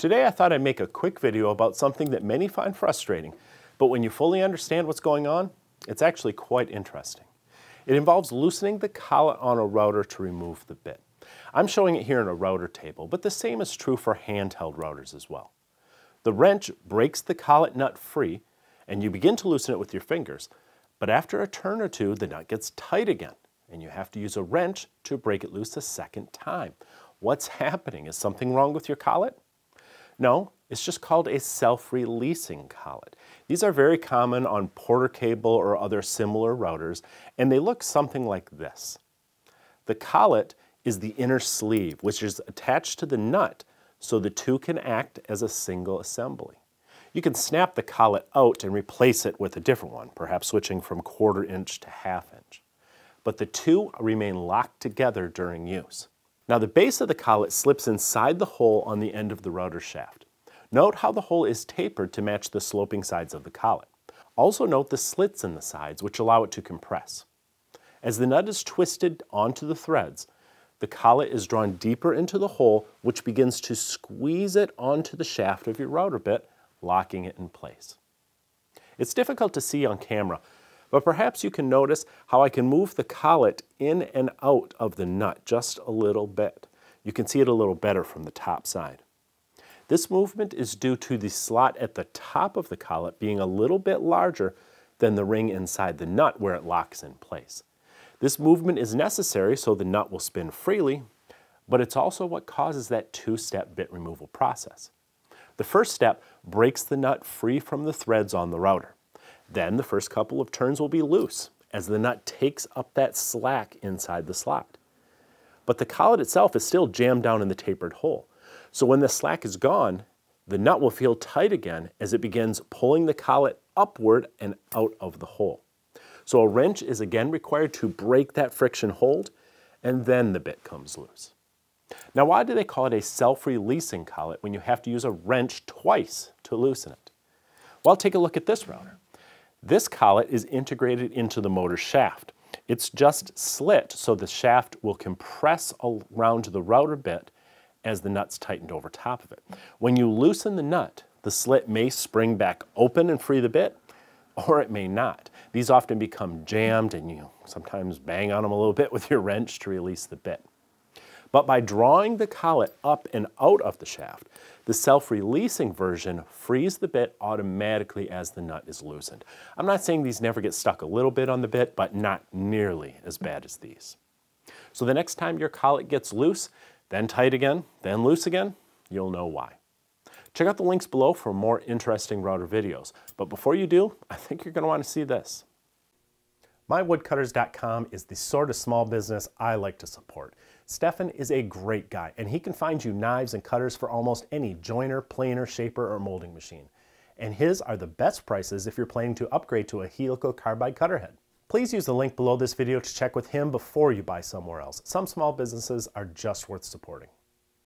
Today I thought I'd make a quick video about something that many find frustrating, but when you fully understand what's going on, it's actually quite interesting. It involves loosening the collet on a router to remove the bit. I'm showing it here in a router table, but the same is true for handheld routers as well. The wrench breaks the collet nut free, and you begin to loosen it with your fingers, but after a turn or two, the nut gets tight again, and you have to use a wrench to break it loose a second time. What's happening? Is something wrong with your collet? No, it's just called a self-releasing collet. These are very common on Porter Cable or other similar routers, and they look something like this. The collet is the inner sleeve, which is attached to the nut, so the two can act as a single assembly. You can snap the collet out and replace it with a different one, perhaps switching from 1/4 inch to 1/2 inch. But the two remain locked together during use. Now the base of the collet slips inside the hole on the end of the router shaft. Note how the hole is tapered to match the sloping sides of the collet. Also note the slits in the sides, which allow it to compress. As the nut is twisted onto the threads, the collet is drawn deeper into the hole, which begins to squeeze it onto the shaft of your router bit, locking it in place. It's difficult to see on camera, but perhaps you can notice how I can move the collet in and out of the nut just a little bit. You can see it a little better from the top side. This movement is due to the slot at the top of the collet being a little bit larger than the ring inside the nut where it locks in place. This movement is necessary so the nut will spin freely, but it's also what causes that two-step bit removal process. The first step breaks the nut free from the threads on the router. Then the first couple of turns will be loose as the nut takes up that slack inside the slot. But the collet itself is still jammed down in the tapered hole. So when the slack is gone, the nut will feel tight again as it begins pulling the collet upward and out of the hole. So a wrench is again required to break that friction hold, and then the bit comes loose. Now why do they call it a self-releasing collet when you have to use a wrench twice to loosen it? Well, take a look at this router. This collet is integrated into the motor shaft. It's just slit so the shaft will compress around the router bit as the nut's tightened over top of it. When you loosen the nut, the slit may spring back open and free the bit, or it may not. These often become jammed and you sometimes bang on them a little bit with your wrench to release the bit. But by drawing the collet up and out of the shaft, the self-releasing version frees the bit automatically as the nut is loosened. I'm not saying these never get stuck a little bit on the bit, but not nearly as bad as these. So the next time your collet gets loose, then tight again, then loose again, you'll know why. Check out the links below for more interesting router videos. But before you do, I think you're going to want to see this. MyWoodCutters.com is the sort of small business I like to support. Stefan is a great guy, and he can find you knives and cutters for almost any joiner, planer, shaper, or molding machine. And his are the best prices if you're planning to upgrade to a Helical carbide cutter head. Please use the link below this video to check with him before you buy somewhere else. Some small businesses are just worth supporting.